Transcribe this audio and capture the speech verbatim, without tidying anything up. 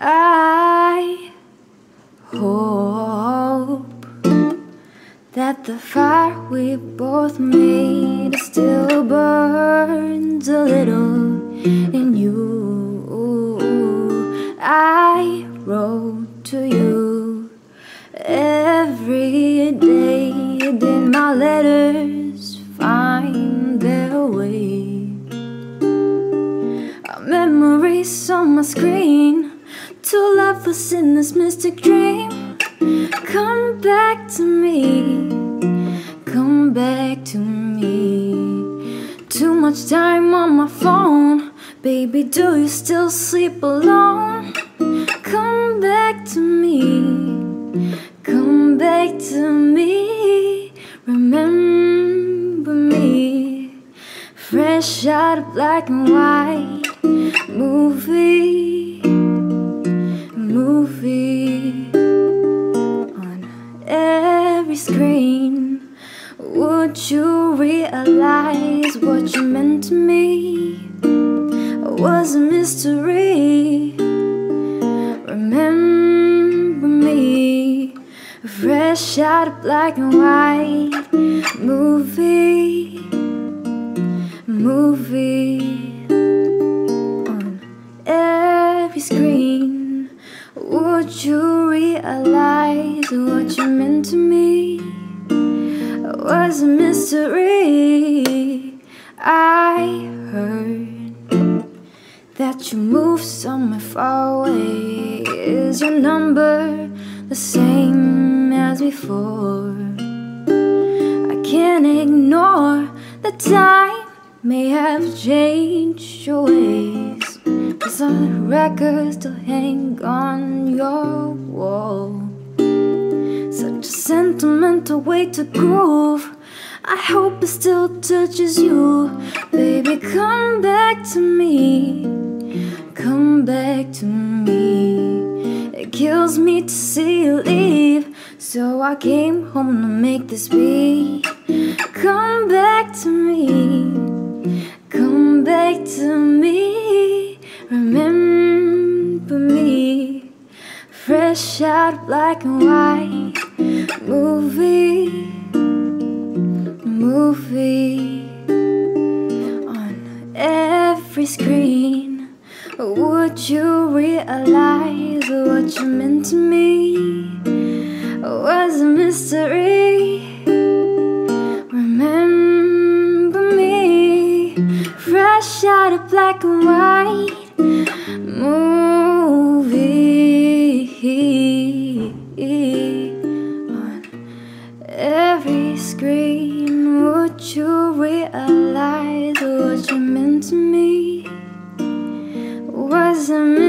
I hope that the fire we both made still burns a little in you. I wrote to you every day. Did my letters find their way? Our memories on my screen, two lovers in this mystic dream. Come back to me, come back to me. Too much time on my phone, baby, do you still sleep alone? Come back to me, come back to me. Remember me, fresh out of black and white movie. Screen, would you realize what you meant to me? It was a mystery. Remember me, fresh out of black and white movie, movie. On every screen, would you realize what you meant to me? It was a mystery. I heard that you moved somewhere far away. Is your number the same as before? I can't ignore the time may have changed your ways. There's a record still hang on your wall. Such a sentimental way to groove. I hope it still touches you. Baby, come back to me, come back to me. It kills me to see you leave, so I came home to make this beat. Come back to me, come back to me. Remember me, fresh out of black and white movie, movie. On every screen, would you realize what you meant to me? It was a mystery. Remember me, fresh out of black and white movie. Every screen, would you realize what you meant to me? Was a